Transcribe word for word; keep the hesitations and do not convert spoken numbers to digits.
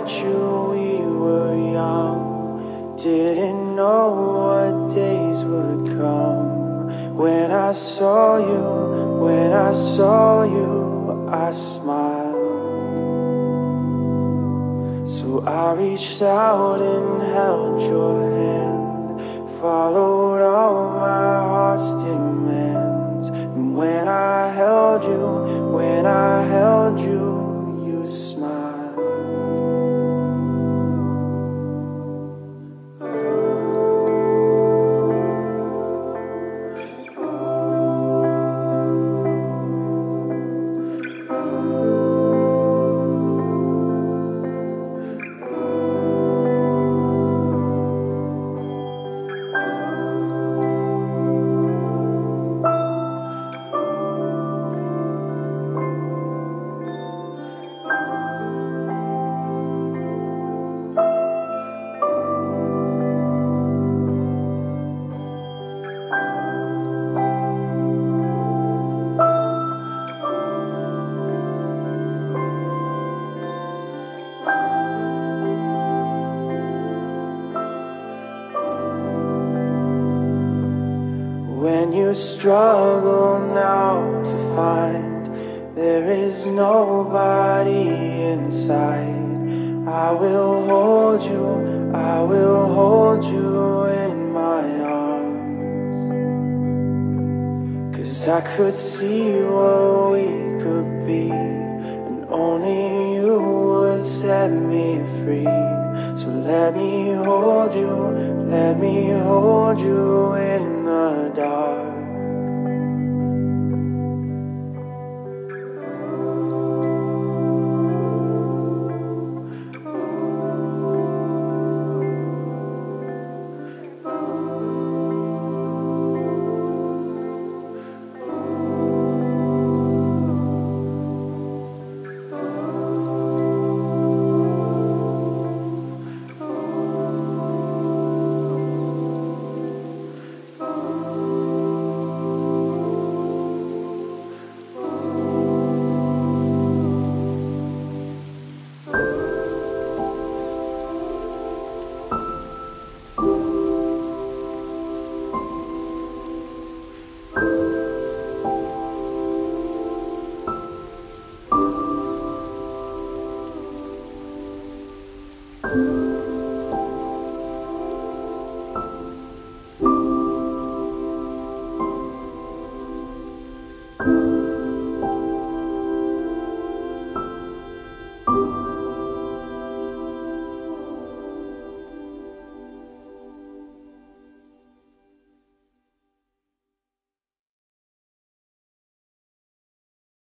met you, we were young, didn't know what days would come. When I saw you, when I saw you, I smiled. So I reached out and held your hand, followed all my heart's demands. And when I held you, when I held you, struggle now to find there is nobody inside. I will hold you, I will hold you in my arms, 'cause I could see what we could be, and only you would set me free. So let me hold you, let me hold you in the